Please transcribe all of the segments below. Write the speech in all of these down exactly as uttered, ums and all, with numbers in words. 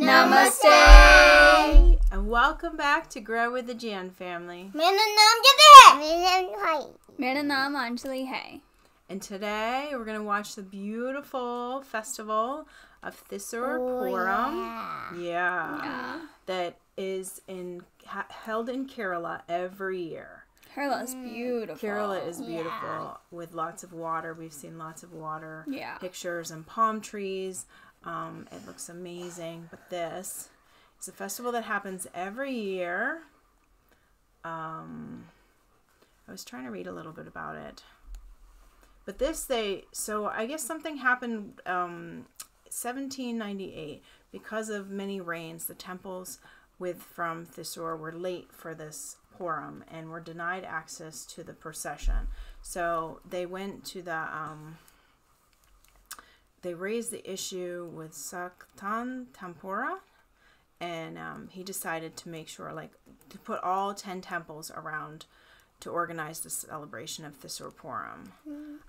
Namaste! And welcome back to Grow with the Jan family. My name is Anjali. Hey. And today we're going to watch the beautiful festival of Thrissur Pooram. Oh, yeah. Yeah. yeah. That is in ha held in Kerala every year. Kerala is beautiful. Kerala is beautiful yeah. with lots of water. We've seen lots of water yeah. pictures and palm trees. Um, it looks amazing, but this is a festival that happens every year. Um, I was trying to read a little bit about it, but this they, so I guess something happened, um, seventeen ninety-eight, because of many rains, the temples with from Thrissur were late for this Pooram and were denied access to the procession. So they went to the, um, they raised the issue with Sakthan Tampuran, and um, he decided to make sure, like, to put all ten temples around to organize the celebration of Thrissur Pooram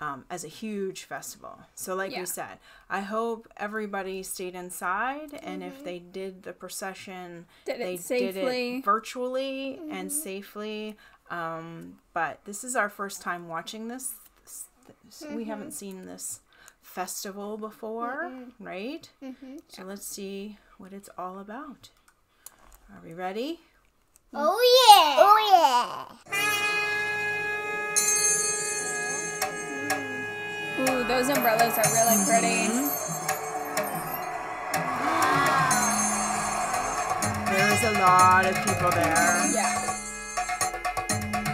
um, as a huge festival. So, like yeah. we said, I hope everybody stayed inside, and mm-hmm. if they did the procession, did they safely. did it virtually mm-hmm. and safely. Um, but this is our first time watching this. this, this mm-hmm. We haven't seen this festival before, mm-hmm. right? Mm-hmm. So let's see what it's all about. Are we ready? Oh yeah! Oh yeah! Ooh, those umbrellas are really mm-hmm. pretty. Wow. There's a lot of people there.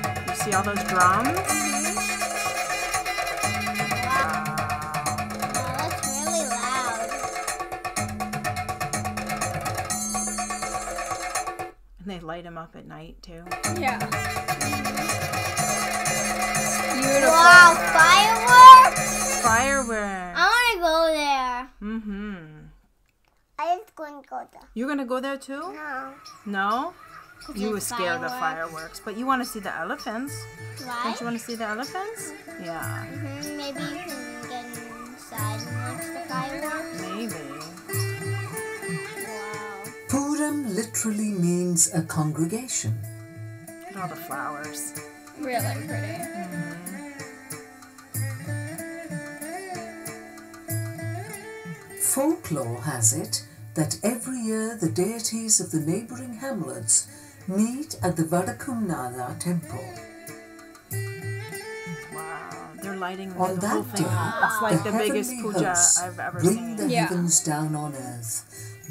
Yeah. You see all those drums? They light them up at night too. Yeah. It's beautiful. Wow, fireworks! Fireworks. I want to go there. Mm-hmm. I'm going to go there. You're going to go there too? No. No? You were scared of fireworks, but you want to see the elephants. Right? Don't you want to see the elephants? Mm-hmm. Yeah. Mm-hmm. Maybe you can get inside and watch the fireworks. Maybe. Pooram literally means a congregation. Look at all the flowers. Really pretty. Mm-hmm. Folklore has it that every year the deities of the neighbouring hamlets meet at the Vadakkunnathan temple. Wow, they're lighting the, the whole thing up. It's like the, the biggest puja I've ever bring seen. Bring the yeah. heavens down on earth,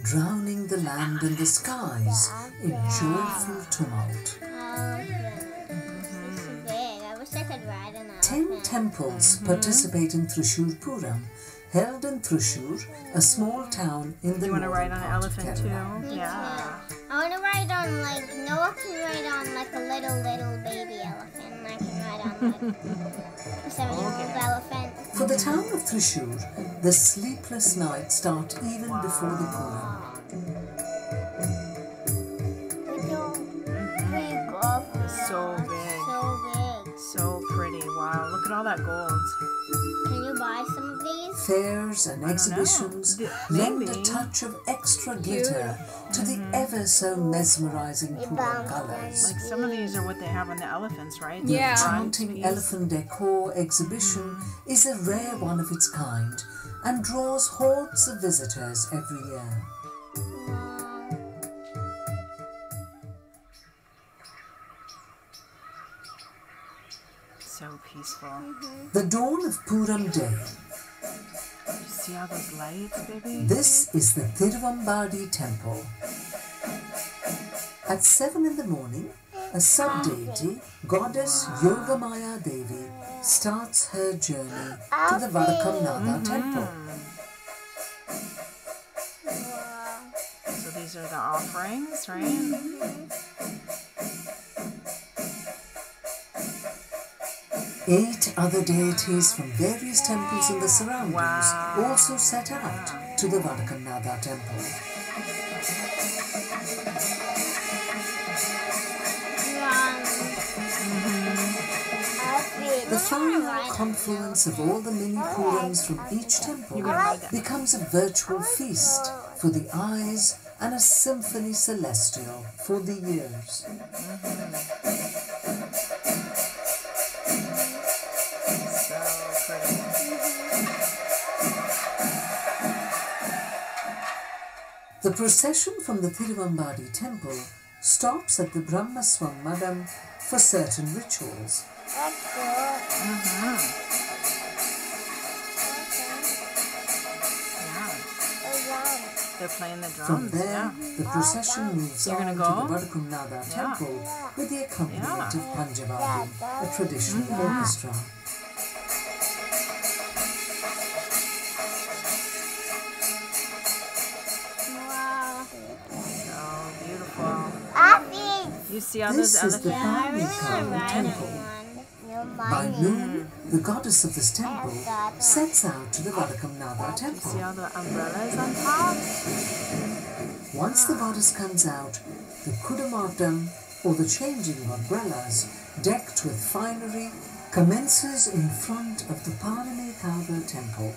drowning the land and the skies in joyful tumult. Mm-hmm. Ten temples mm-hmm. participate in Thrissur Pooram, held in Thrissur, a small town in the northern part of Kerala. You want to ride on an elephant too? Yeah. I want to ride on, like, Noah can ride on like a little, little baby elephant, and I can ride on like a seven-year-old okay. elephant. For the town of Thrissur, the sleepless nights start even wow. before the Pooram. It's so big. So big. So pretty. Wow, look at all that gold. Can you buy some of these? Fairs and exhibitions lend a touch of extra glitter to the mm-hmm. ever so mesmerizing Pooram colors. Like some of these are what they have on the elephants, right? The yeah. enchanting elephant decor exhibition mm-hmm. is a rare one of its kind and draws hordes of visitors every year. So peaceful. Mm-hmm. The dawn of Pooram Day. You see all those lights, baby? This is the Thiruvambadi temple. At seven in the morning, a sub-deity, goddess Yogamaya Devi, starts her journey to the Vadakkunnathan mm-hmm. temple. So these are the offerings, right? Mm-hmm. Eight other deities from various temples in the surroundings wow. also set out to the Vadakkunnathan temple. The final confluence of all the mini Purams from each temple becomes a virtual feast for the eyes and a symphony celestial for the ears. The procession from the Thiruvambadi temple stops at the Brahma Swam Madam for certain rituals. They're playing the drums. From there, yeah. the procession moves You're on go? to the Vadakkunnathan yeah. temple with the accompaniment yeah. of Panjavadi, a traditional yeah. orchestra. Wow. So beautiful. You see all this those is other the Paramekkavu temple. By noon, the goddess of this temple sets out to the Vadakkunnathan temple. See all the umbrellas on top? Once the goddess comes out, the Kudamartam, or the changing of umbrellas, decked with finery, commences in front of the Paramekkavu temple.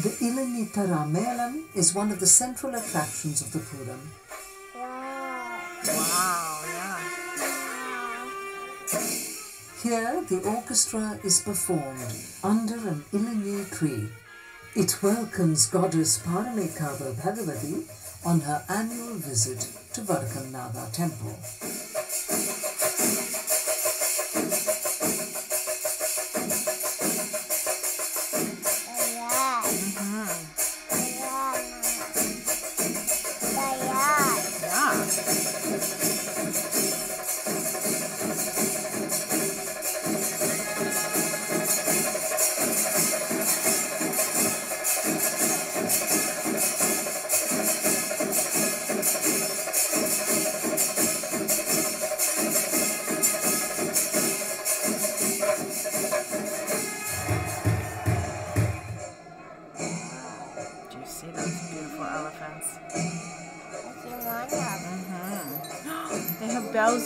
The Ilanitara Melam is one of the central attractions of the Puram. Wow. Wow, yeah. Here, the orchestra is performed under an Ilanitara tree. It welcomes goddess Paramekkavu Bhagavathy on her annual visit to Vadakkunnathan temple.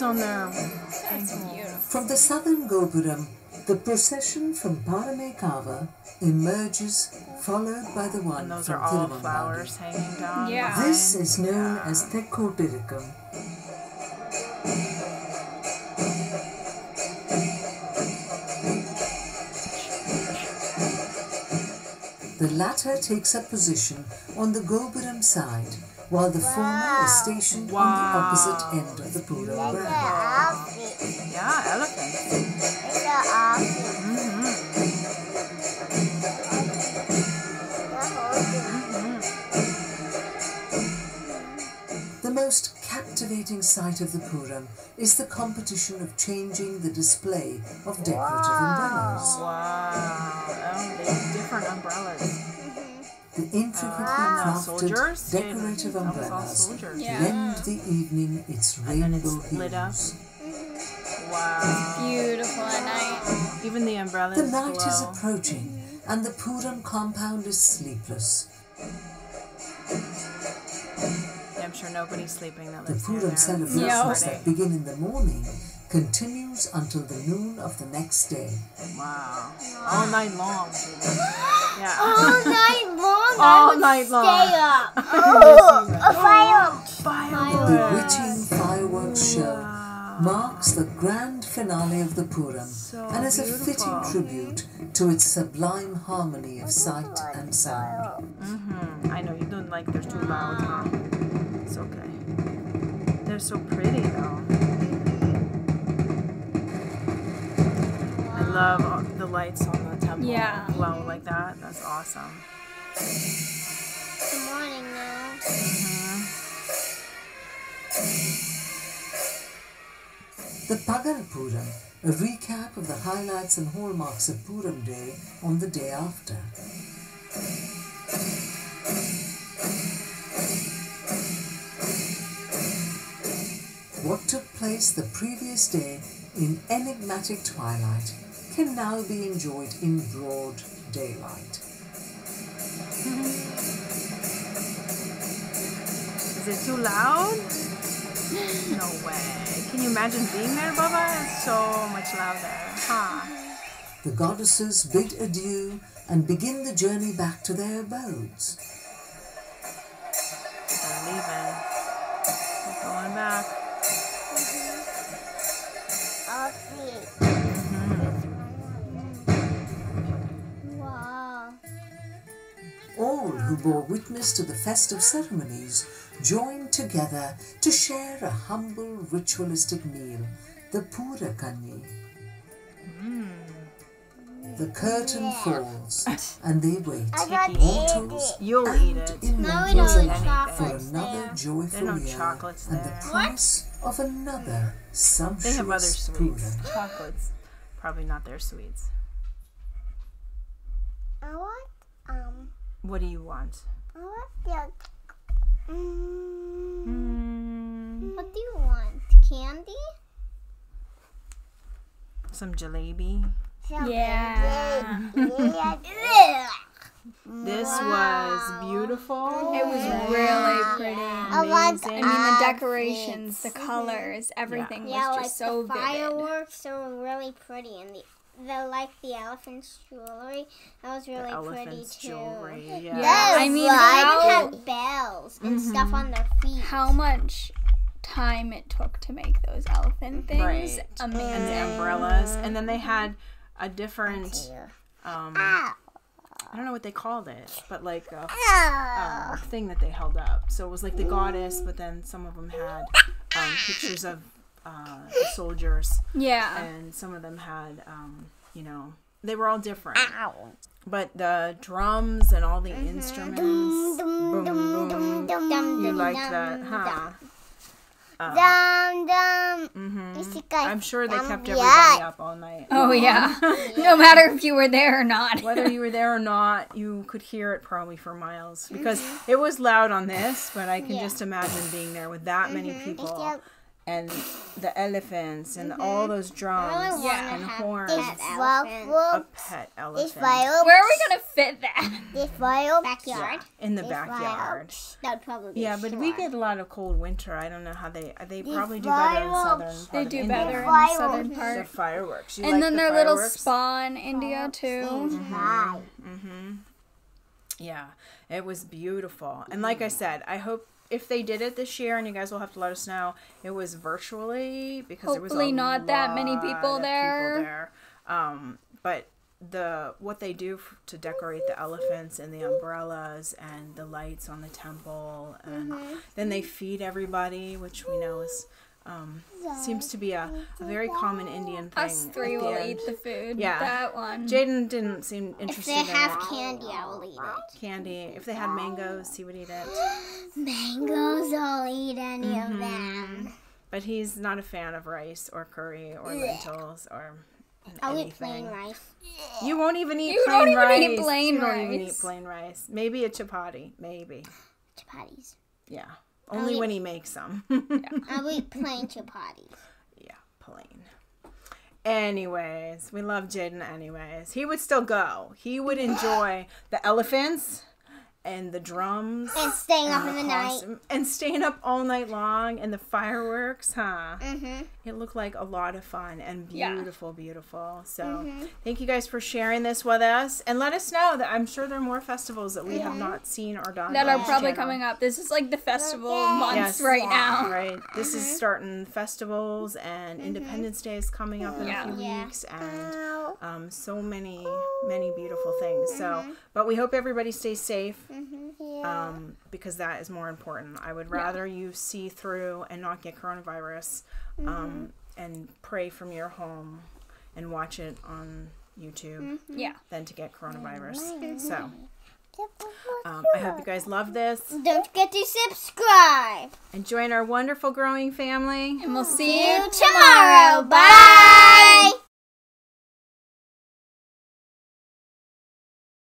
On their from the southern Gopuram, the procession from Paramekkavu emerges, followed by the one and those from are all flowers hanging down. Yeah. This is known yeah. as Tekkordirikam. The latter takes up position on the Gopuram side, while the wow. former is stationed wow. on the opposite end of the Pura ground. Yeah, elephant. Mm-hmm. Mm-hmm. The most captivating sight of the Puram is the competition of changing the display of decorative wow. umbrellas. Wow, um, these different umbrellas. The intricately uh, crafted decorative umbrellas yeah. lend the evening its rainbow hues. Wow. Beautiful at night. Even the umbrellas The night glow. is approaching and the Puram compound is sleepless. Yeah, I'm sure nobody's sleeping. That the Puram celebrations that begin in the morning continues until the noon of the next day. Wow. All night long. Yeah. All night long. All night long. Stay up. Oh, a fireworks. Fireworks. The bewitching fireworks show wow. marks the grand finale of the Puram so and is beautiful. a fitting tribute to its sublime harmony of sight and sound. Mm-hmm. I know you don't like they're too loud, huh? It's okay. They're so pretty though. I love the lights on the temple yeah. glow like that. That's awesome. Good morning now. Mm-hmm. The Pagarapuram, a recap of the highlights and hallmarks of Puram Day on the day after. What took place the previous day in enigmatic twilight can now be enjoyed in broad daylight. Is it too loud? No way. Can you imagine being there, Baba? It's so much louder. Huh? The goddesses bid adieu and begin the journey back to their abodes. They're leaving. They're going back. All who bore witness to the festive ceremonies joined together to share a humble ritualistic meal, the pura kanne. The curtain yeah. falls, and they wait, mortals You'll and immortals, for another there. joyful no year and the promise what? of another sumptuous They have other sweets. Pura. Chocolates, probably not their sweets. I want, um... What do you want? I want milk. Mm. Mm. What do you want? Candy? Some jalebi? Yeah. This wow. was beautiful. It was really pretty. I, like, I mean, the decorations, the colors, everything yeah. was yeah, just like so vivid. Yeah, the fireworks were really pretty, and the the like the elephant's jewelry that was really the pretty too. Jewelry, yeah. yeah. Yes, I mean, how, even had bells and mm-hmm. stuff on their feet. How much time it took to make those elephant things right. amazing. And the umbrellas, and then they had a different um Ow. I don't know what they called it, but like a um, thing that they held up, so it was like the goddess, but then some of them had um pictures of uh soldiers, yeah, and some of them had um you know, they were all different. Ow. But the drums and all the mm-hmm. instruments, dum, dum, boom, dum, boom. Dum, dum, you like that, huh? Uh, dum, dum. Mm-hmm. I'm sure they kept everybody up all night. Oh, yeah. No matter if you were there or not. Whether you were there or not, you could hear it probably for miles. Because mm-hmm. it was loud on this, but I can yeah. just imagine being there with that mm-hmm. many people. And the elephants and mm-hmm. all those drums yeah. and horns. Pet a pet elephant. Where are we going to fit that? This wild backyard. Yeah, in the this backyard. That would probably be yeah, but short. We get a lot of cold winter. I don't know how they... They this probably do better in southern part They do better in the southern part. The fireworks. You and like then the their fireworks? Little spa in India, too. Mm-hmm. Mm-hmm. Yeah, it was beautiful. And like I said, I hope... If they did it this year, and you guys will have to let us know, it was virtually because Hopefully there was hopefully not that many people there. People there. Um, but the what they do f to decorate the elephants and the umbrellas and the lights on the temple, and mm-hmm. then they feed everybody, which we know is um, seems to be a, a very common Indian thing. Us three will end. eat the food. Yeah, that one. Jayden didn't seem interested. If they have in candy, I will eat it. Candy. If they had mangoes, he would eat it. Mangoes, I'll eat any mm-hmm. of them. But he's not a fan of rice or curry or lentils or I'll anything. Eat plain rice. You won't even eat you plain rice. Even eat plain you rice. don't even eat plain rice. Maybe a chapati. Maybe. Chapatis. Yeah. Only I'll when eat, he makes them. Yeah. I'll eat plain chapatis. Yeah, plain. Anyways, we love Jayden anyways. He would still go. He would enjoy the elephants. And the drums. And staying and up in the costume. night. And staying up all night long. And the fireworks, huh? Mm-hmm. It looked like a lot of fun and beautiful, yeah. beautiful. So mm-hmm. thank you guys for sharing this with us. And let us know that I'm sure there are more festivals that we mm-hmm. have not seen or done. That are probably channel. coming up. This is like the festival yeah. months yes, right yeah. now. Right. This mm-hmm. is starting festivals and mm-hmm. Independence Day is coming up in yeah. a few yeah. weeks. And um, so many, many beautiful things. Mm-hmm. So, but we hope everybody stays safe. Mm-hmm. yeah. um, because that is more important. I would rather yeah. you see through and not get coronavirus um, mm-hmm. and pray from your home and watch it on YouTube mm-hmm. yeah. than to get coronavirus. Mm-hmm. So um, I hope you guys love this. Don't forget to subscribe. And join our wonderful growing family. And we'll see you tomorrow. Bye.